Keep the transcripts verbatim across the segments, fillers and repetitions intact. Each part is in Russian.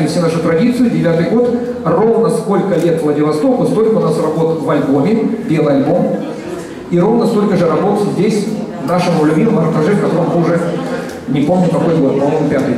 Все нашу традицию, девятый год, ровно сколько лет Владивостоку, столько у нас работ в альбоме, белый альбом, и ровно столько же работ здесь, в нашем любимом артэтаже, в котором уже не помню какой год, по-моему, пятый.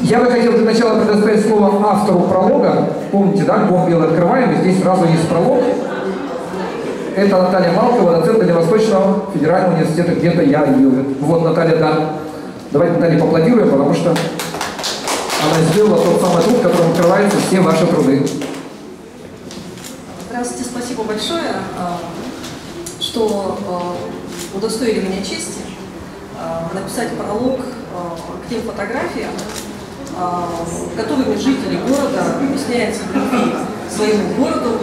Я бы хотел для начала предоставить слово автору пролога. Помните, да, альбом белый открываем, и здесь сразу есть пролог. Это Наталья Малкова, доцент Восточного федерального университета, где-то я ее. Вот Наталья, да. Давайте Наталье поаплодируем, потому что она сделала тот самый труд, которым открываются все ваши труды. Здравствуйте, спасибо большое, что удостоили меня чести написать пролог к тем фотографиям, которыми жители города объясняются своему городу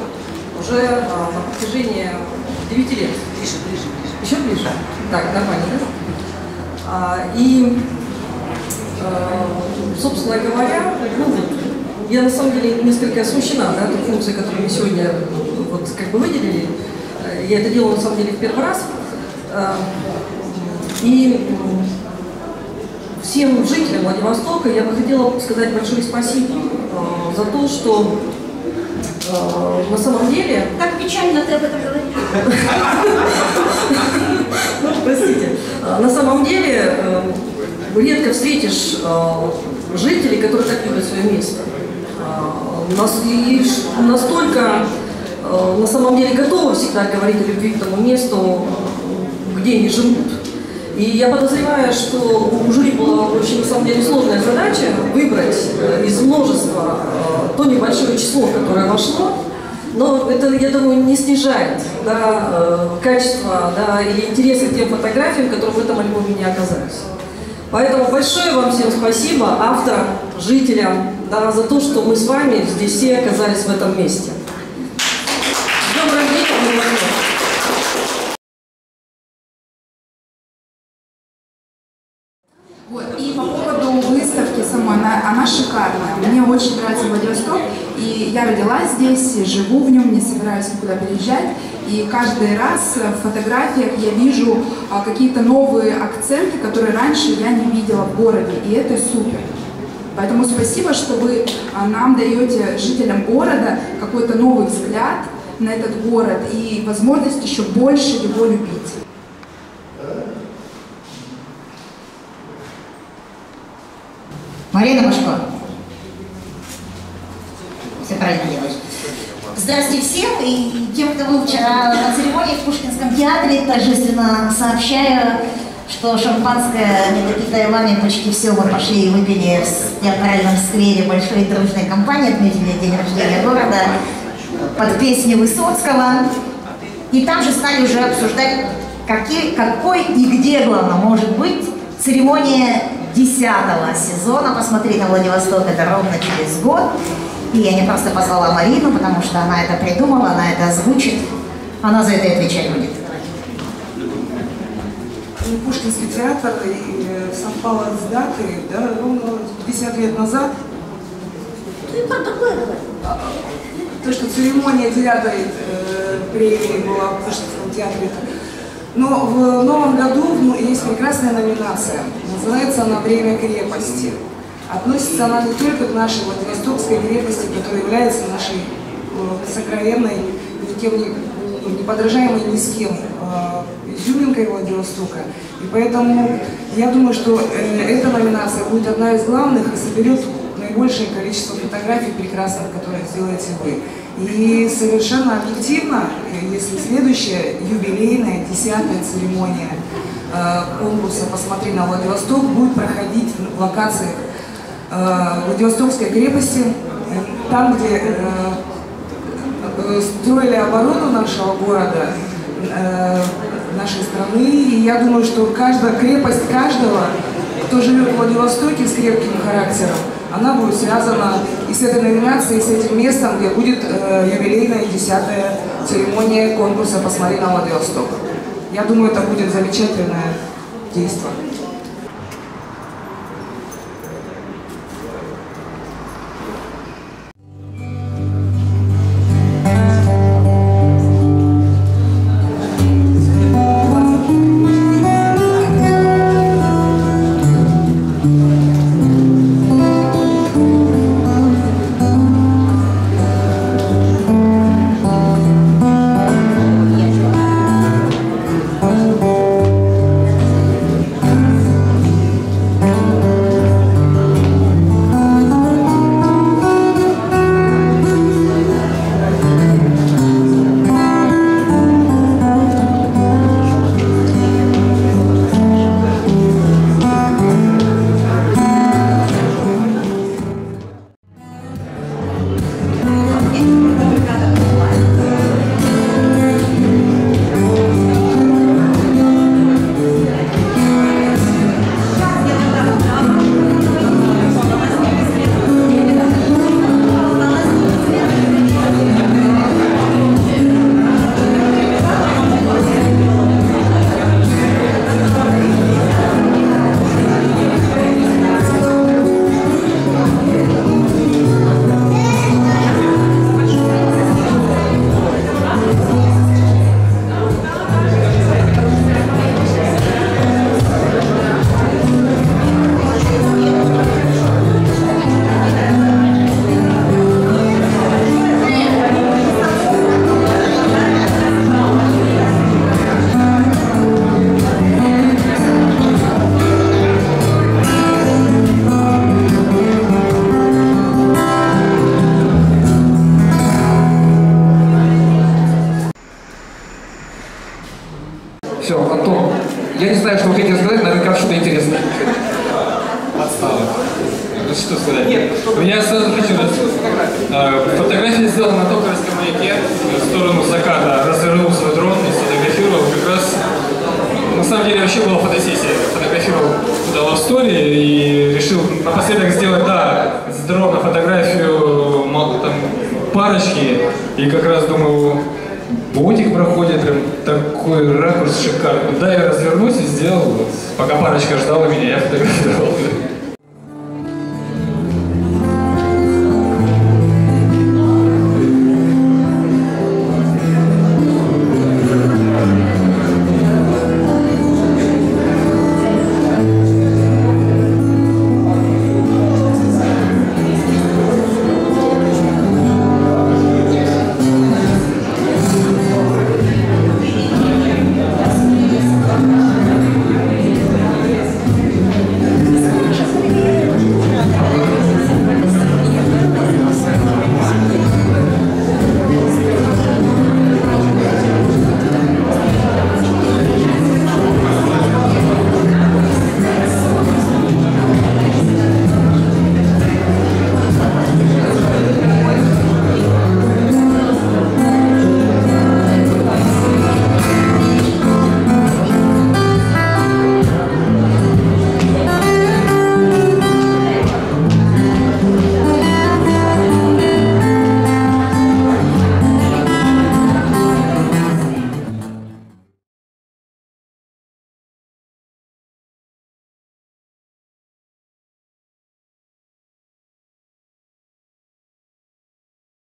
уже на протяжении девяти лет. Ближе, ближе, ближе. Еще ближе? Так, нормально, да? И... Собственно говоря, ну, я на самом деле несколько смущена, да, той функции, которую мы сегодня вот, как бы выделили. Я это делала на самом деле в первый раз. И всем жителям Владивостока я бы хотела сказать большое спасибо за то, что на самом деле... Как печально ты об этом говоришь. Ну, простите. На самом деле... Редко встретишь э, жителей, которые так любят свое место. Э, нас, и настолько э, на самом деле готовы всегда говорить о любви к тому месту, где они живут. И я подозреваю, что у жюри была очень, на самом деле, сложная задача выбрать э, из множества э, то небольшое число, которое вошло. Но это, я думаю, не снижает, да, э, качество, да, или интереса к тем фотографиям, которые в этом альбоме не оказались. Поэтому большое вам всем спасибо, авторам, жителям, да, за то, что мы с вами здесь все оказались в этом месте. Добрый день, Владивосток! Вот, и по поводу выставки самой, она, она шикарная. Мне очень нравится Владивосток, и я родилась здесь, живу в нем, не собираюсь никуда переезжать. И каждый раз в фотографиях я вижу а, какие-то новые акценты, которые раньше я не видела в городе, и это супер. Поэтому спасибо, что вы а, нам даете, жителям города, какой-то новый взгляд на этот город и возможность еще больше его любить. Марина Машко. Все правильно делаешь. Здравствуйте всем и тем, кто был вчера на церемонии в Пушкинском театре, торжественно сообщаю, что шампанское недопитое вами почти все мы пошли и выпили в театральном сквере большой дружной компании, отметили день рождения города под песню Высоцкого. И там же стали уже обсуждать, какие, какой и где, главное, может быть церемония десятого сезона. Посмотри на Владивосток, это ровно через год. И я не просто позвала Марину, потому что она это придумала, она это озвучит. Она за это и отвечать будет. Пушкинский театр совпало с датой, да, ровно пятьдесят лет назад. То, что церемония девятой э, премии была в Пушкинском театре. Но в новом году есть прекрасная номинация. Называется она «Время крепости». Относится она не только к нашей Владивостокской крепости, которая является нашей э, сокровенной, никем не, не подражаемой ни с кем э, изюминкой Владивостока. И поэтому я думаю, что э, эта номинация будет одна из главных и соберет наибольшее количество фотографий прекрасных, которые сделаете вы. И совершенно объективно, если следующая юбилейная, десятая церемония э, конкурса «Посмотри на Владивосток» будет проходить в локациях э, Владивостокской крепости, э, там, где э, э, строили оборону нашего города, э, нашей страны. И я думаю, что каждая крепость каждого, кто живет в Владивостоке с крепким характером, она будет связана и с этой номинацией, и с этим местом, где будет э, юбилейная десятая церемония конкурса «Посмотри на Владивосток». Я думаю, это будет замечательное действие. Такой ракурс шикарный. Да, я развернусь и сделал. Пока парочка ждала меня, я фотографировал.